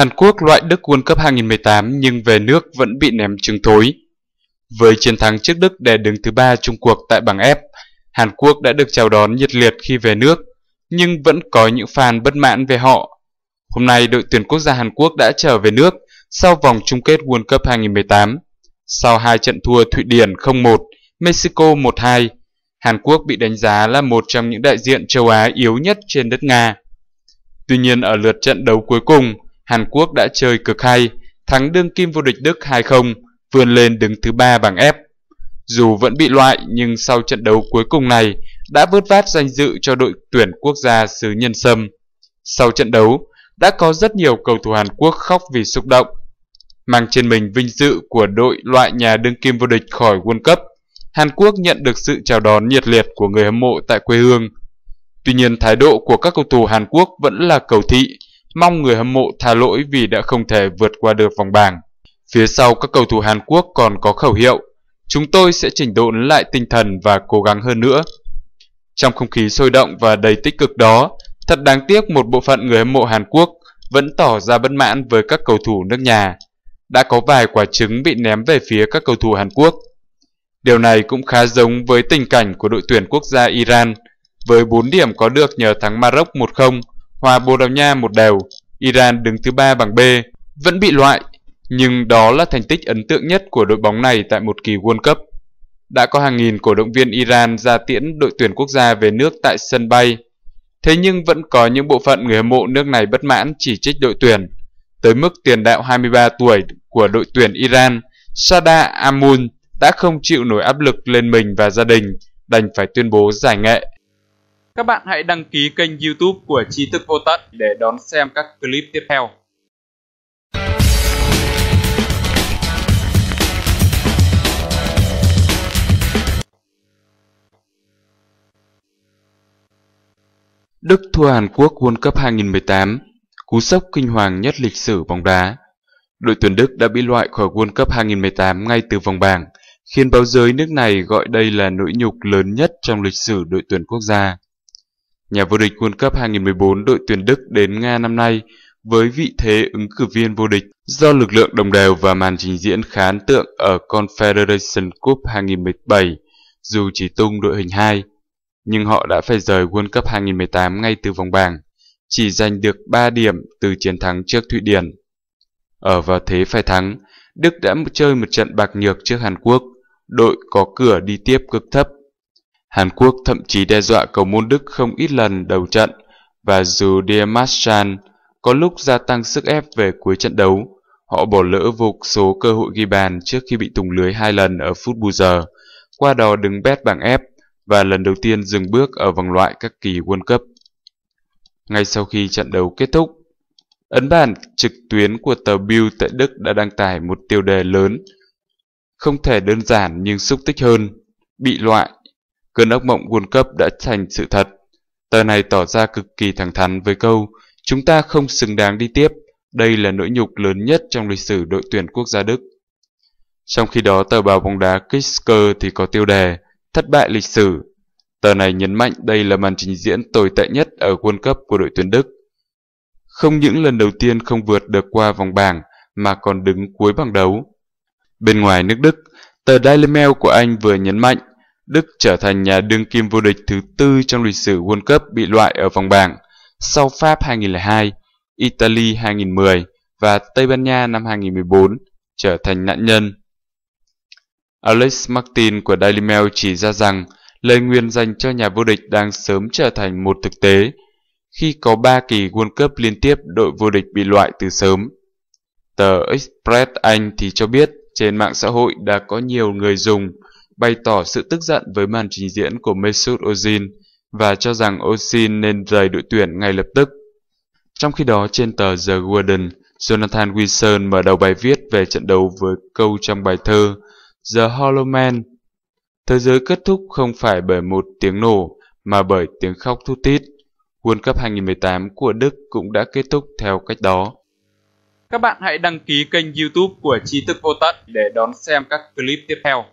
Hàn Quốc loại Đức World Cup 2018 nhưng về nước vẫn bị ném trứng thối. Với chiến thắng trước Đức để đứng thứ 3 chung cuộc tại bảng F, Hàn Quốc đã được chào đón nhiệt liệt khi về nước, nhưng vẫn có những fan bất mãn về họ. Hôm nay, đội tuyển quốc gia Hàn Quốc đã trở về nước sau vòng chung kết World Cup 2018. Sau hai trận thua Thụy Điển 0-1, Mexico 1-2, Hàn Quốc bị đánh giá là một trong những đại diện châu Á yếu nhất trên đất Nga. Tuy nhiên, ở lượt trận đấu cuối cùng, Hàn Quốc đã chơi cực hay, thắng đương kim vô địch Đức 2-0, vươn lên đứng thứ 3 bảng F. Dù vẫn bị loại, nhưng sau trận đấu cuối cùng này đã vớt vát danh dự cho đội tuyển quốc gia xứ nhân sâm. Sau trận đấu, đã có rất nhiều cầu thủ Hàn Quốc khóc vì xúc động. Mang trên mình vinh dự của đội loại nhà đương kim vô địch khỏi World Cup, Hàn Quốc nhận được sự chào đón nhiệt liệt của người hâm mộ tại quê hương. Tuy nhiên, thái độ của các cầu thủ Hàn Quốc vẫn là cầu thị, mong người hâm mộ tha lỗi vì đã không thể vượt qua được vòng bảng. Phía sau các cầu thủ Hàn Quốc còn có khẩu hiệu: "Chúng tôi sẽ chỉnh đốn lại tinh thần và cố gắng hơn nữa." Trong không khí sôi động và đầy tích cực đó, thật đáng tiếc một bộ phận người hâm mộ Hàn Quốc vẫn tỏ ra bất mãn với các cầu thủ nước nhà. Đã có vài quả trứng bị ném về phía các cầu thủ Hàn Quốc. Điều này cũng khá giống với tình cảnh của đội tuyển quốc gia Iran. Với 4 điểm có được nhờ thắng Morocco 1-0, hòa Bồ Đào Nha 1-0, Iran đứng thứ 3 bảng B, vẫn bị loại. Nhưng đó là thành tích ấn tượng nhất của đội bóng này tại một kỳ World Cup. Đã có hàng nghìn cổ động viên Iran ra tiễn đội tuyển quốc gia về nước tại sân bay. Thế nhưng vẫn có những bộ phận người hâm mộ nước này bất mãn chỉ trích đội tuyển, tới mức tiền đạo 23 tuổi của đội tuyển Iran, Sardar Azmoun đã không chịu nổi áp lực lên mình và gia đình, đành phải tuyên bố giải nghệ. Các bạn hãy đăng ký kênh YouTube của Tri thức Vô tận để đón xem các clip tiếp theo. Đức thua Hàn Quốc World Cup 2018, cú sốc kinh hoàng nhất lịch sử bóng đá. Đội tuyển Đức đã bị loại khỏi World Cup 2018 ngay từ vòng bảng, khiến báo giới nước này gọi đây là nỗi nhục lớn nhất trong lịch sử đội tuyển quốc gia. Nhà vô địch World Cup 2014 đội tuyển Đức đến Nga năm nay với vị thế ứng cử viên vô địch do lực lượng đồng đều và màn trình diễn khá ấn tượng ở Confederation Cup 2017, dù chỉ tung đội hình 2. Nhưng họ đã phải rời World Cup 2018 ngay từ vòng bảng, chỉ giành được 3 điểm từ chiến thắng trước Thụy Điển. Ở vào thế phải thắng, Đức đã chơi một trận bạc nhược trước Hàn Quốc, đội có cửa đi tiếp cực thấp. Hàn Quốc thậm chí đe dọa cầu môn Đức không ít lần đầu trận, và dù Demarchan có lúc gia tăng sức ép về cuối trận đấu, họ bỏ lỡ vô số cơ hội ghi bàn trước khi bị thủng lưới 2 lần ở phút bù giờ, qua đó đứng bét bảng F và lần đầu tiên dừng bước ở vòng loại các kỳ World Cup. Ngay sau khi trận đấu kết thúc, ấn bản trực tuyến của tờ Bild tại Đức đã đăng tải một tiêu đề lớn, không thể đơn giản nhưng xúc tích hơn: bị loại, cơn ác mộng World Cup đã thành sự thật. Tờ này tỏ ra cực kỳ thẳng thắn với câu: "Chúng ta không xứng đáng đi tiếp, đây là nỗi nhục lớn nhất trong lịch sử đội tuyển quốc gia Đức." Trong khi đó, tờ báo bóng đá Kicker thì có tiêu đề: "Thất bại lịch sử". Tờ này nhấn mạnh đây là màn trình diễn tồi tệ nhất ở World Cup của đội tuyển Đức. Không những lần đầu tiên không vượt được qua vòng bảng mà còn đứng cuối bảng đấu. Bên ngoài nước Đức, tờ Daily Mail của Anh vừa nhấn mạnh Đức trở thành nhà đương kim vô địch thứ 4 trong lịch sử World Cup bị loại ở vòng bảng, sau Pháp 2002, Italy 2010 và Tây Ban Nha năm 2014, trở thành nạn nhân. Alex Martin của Daily Mail chỉ ra rằng lời nguyền dành cho nhà vô địch đang sớm trở thành một thực tế khi có 3 kỳ World Cup liên tiếp đội vô địch bị loại từ sớm. Tờ Express Anh thì cho biết trên mạng xã hội đã có nhiều người dùng bày tỏ sự tức giận với màn trình diễn của Mesut Ozil và cho rằng Ozil nên rời đội tuyển ngay lập tức. Trong khi đó, trên tờ The Guardian, Jonathan Wilson mở đầu bài viết về trận đấu với câu trong bài thơ The Hollow Man: "Thế giới kết thúc không phải bởi một tiếng nổ mà bởi tiếng khóc thút thít." World Cup 2018 của Đức cũng đã kết thúc theo cách đó. Các bạn hãy đăng ký kênh YouTube của Tri thức Vô tận để đón xem các clip tiếp theo.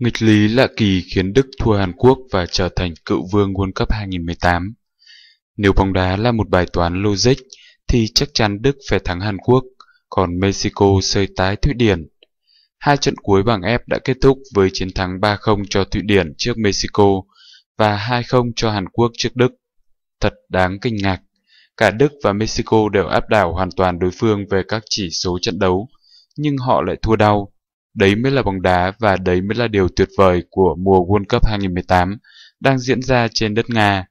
Nghịch lý lạ kỳ khiến Đức thua Hàn Quốc và trở thành cựu vương World Cup 2018. Nếu bóng đá là một bài toán logic, thì chắc chắn Đức phải thắng Hàn Quốc, còn Mexico sơi tái Thụy Điển. Hai trận cuối bảng F đã kết thúc với chiến thắng 3-0 cho Thụy Điển trước Mexico và 2-0 cho Hàn Quốc trước Đức. Thật đáng kinh ngạc, cả Đức và Mexico đều áp đảo hoàn toàn đối phương về các chỉ số trận đấu, nhưng họ lại thua đau. Đấy mới là bóng đá và đấy mới là điều tuyệt vời của mùa World Cup 2018 đang diễn ra trên đất Nga.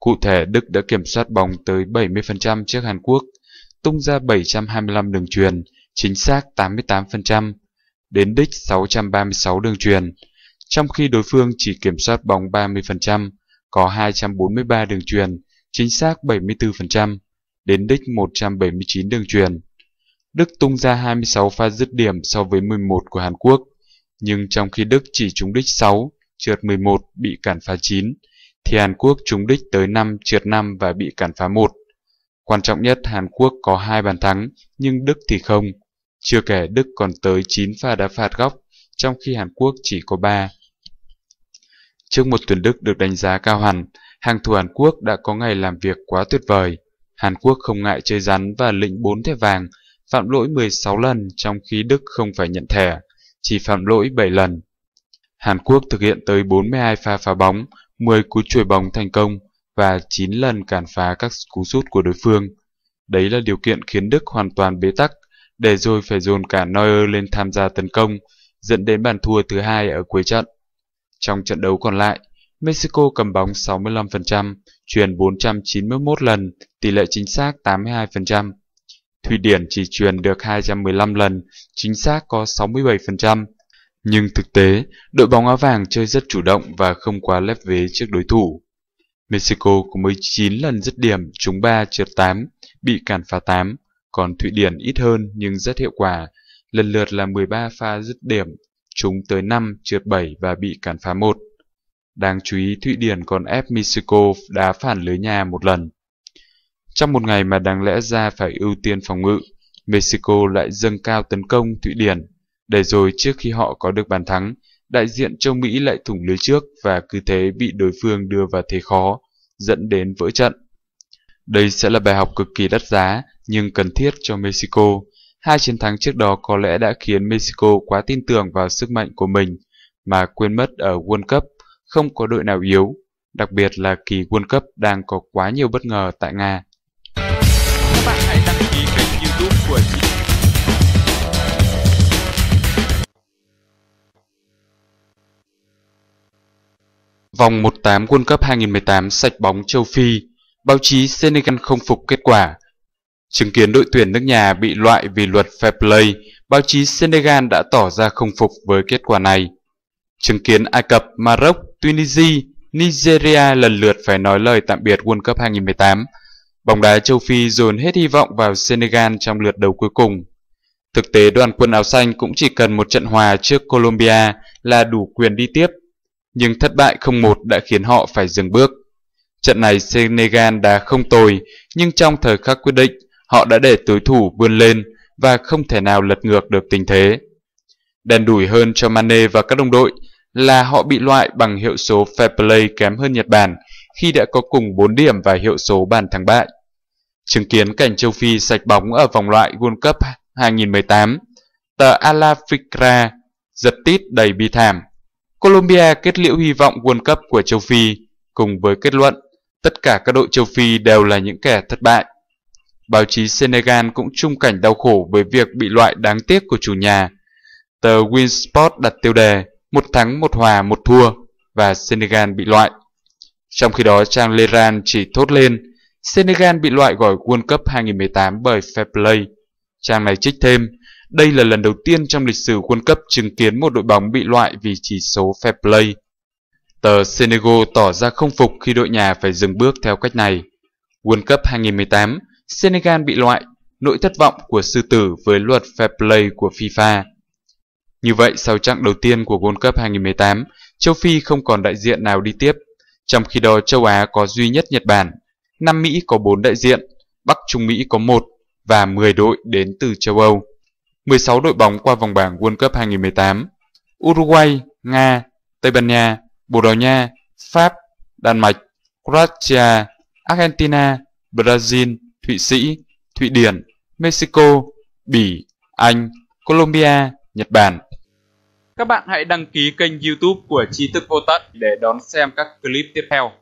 Cụ thể, Đức đã kiểm soát bóng tới 70% trước Hàn Quốc, tung ra 725 đường chuyền, chính xác 88%, đến đích 636 đường chuyền, trong khi đối phương chỉ kiểm soát bóng 30%, có 243 đường chuyền, chính xác 74%, đến đích 179 đường chuyền. Đức tung ra 26 pha dứt điểm so với 11 của Hàn Quốc, nhưng trong khi Đức chỉ trúng đích 6, trượt 11, bị cản phá 9, thì Hàn Quốc trúng đích tới 5, trượt 5 và bị cản phá 1. Quan trọng nhất, Hàn Quốc có 2 bàn thắng, nhưng Đức thì không. Chưa kể Đức còn tới 9 pha đá phạt góc, trong khi Hàn Quốc chỉ có 3. Trước một tuyển Đức được đánh giá cao hẳn, hàng thủ Hàn Quốc đã có ngày làm việc quá tuyệt vời. Hàn Quốc không ngại chơi rắn và lĩnh 4 thẻ vàng, phạm lỗi 16 lần trong khi Đức không phải nhận thẻ, chỉ phạm lỗi 7 lần. Hàn Quốc thực hiện tới 42 pha phá bóng, 10 cú chuyền bóng thành công và 9 lần cản phá các cú sút của đối phương. Đấy là điều kiện khiến Đức hoàn toàn bế tắc, để rồi phải dồn cả Neuer lên tham gia tấn công, dẫn đến bàn thua thứ hai ở cuối trận. Trong trận đấu còn lại, Mexico cầm bóng 65%, chuyền 491 lần, tỷ lệ chính xác 82%. Thụy Điển chỉ chuyền được 215 lần, chính xác có 67%. Nhưng thực tế, đội bóng áo vàng chơi rất chủ động và không quá lép vế trước đối thủ. Mexico có 19 lần dứt điểm, trúng 3, trượt 8, bị cản phá 8, còn Thụy Điển ít hơn nhưng rất hiệu quả, lần lượt là 13 pha dứt điểm, trúng tới 5, trượt 7 và bị cản phá 1. Đáng chú ý, Thụy Điển còn ép Mexico đá phản lưới nhà một lần. Trong một ngày mà đáng lẽ ra phải ưu tiên phòng ngự, Mexico lại dâng cao tấn công Thụy Điển, để rồi trước khi họ có được bàn thắng, đại diện châu Mỹ lại thủng lưới trước và cứ thế bị đối phương đưa vào thế khó, dẫn đến vỡ trận. Đây sẽ là bài học cực kỳ đắt giá, nhưng cần thiết cho Mexico. Hai chiến thắng trước đó có lẽ đã khiến Mexico quá tin tưởng vào sức mạnh của mình, mà quên mất ở World Cup không có đội nào yếu, đặc biệt là kỳ World Cup đang có quá nhiều bất ngờ tại Nga. Các bạn hãy đăng ký kênh YouTube của Tri thức Vô Tận. Vòng 1/8 World Cup 2018 sạch bóng châu Phi, báo chí Senegal không phục kết quả. Chứng kiến đội tuyển nước nhà bị loại vì luật fair play, báo chí Senegal đã tỏ ra không phục với kết quả này. Chứng kiến Ai Cập, Maroc, Tunisia, Nigeria lần lượt phải nói lời tạm biệt World Cup 2018, bóng đá châu Phi dồn hết hy vọng vào Senegal trong lượt đấu cuối cùng. Thực tế, đoàn quân áo xanh cũng chỉ cần một trận hòa trước Colombia là đủ quyền đi tiếp, nhưng thất bại 0-1 đã khiến họ phải dừng bước. Trận này Senegal đá không tồi, nhưng trong thời khắc quyết định, họ đã để đối thủ vươn lên và không thể nào lật ngược được tình thế. Đèn đủi hơn cho Mane và các đồng đội là họ bị loại bằng hiệu số fair play kém hơn Nhật Bản khi đã có cùng 4 điểm và hiệu số bàn thắng bại. Chứng kiến cảnh châu Phi sạch bóng ở vòng loại World Cup 2018, tờ Al-Ahram giật tít đầy bi thảm. Colombia kết liễu hy vọng World Cup của châu Phi cùng với kết luận tất cả các đội châu Phi đều là những kẻ thất bại. Báo chí Senegal cũng chung cảnh đau khổ với việc bị loại đáng tiếc của chủ nhà. Tờ Winsport đặt tiêu đề 1 thắng 1 hòa 1 thua và Senegal bị loại. Trong khi đó, trang Le Grand chỉ thốt lên Senegal bị loại khỏi World Cup 2018 bởi fair play. Trang này trích thêm, đây là lần đầu tiên trong lịch sử World Cup chứng kiến một đội bóng bị loại vì chỉ số fair play. Tờ Senegal tỏ ra không phục khi đội nhà phải dừng bước theo cách này. World Cup 2018, Senegal bị loại, nỗi thất vọng của sư tử với luật fair play của FIFA. Như vậy, sau chặng đầu tiên của World Cup 2018, châu Phi không còn đại diện nào đi tiếp. Trong khi đó, châu Á có duy nhất Nhật Bản, Nam Mỹ có 4 đại diện, Bắc Trung Mỹ có 1 và 10 đội đến từ châu Âu. 16 đội bóng qua vòng bảng World Cup 2018. Uruguay, Nga, Tây Ban Nha, Bồ Đào Nha, Pháp, Đan Mạch, Croatia, Argentina, Brazil, Thụy Sĩ, Thụy Điển, Mexico, Bỉ, Anh, Colombia, Nhật Bản. Các bạn hãy đăng ký kênh YouTube của Tri thức Vô tận để đón xem các clip tiếp theo.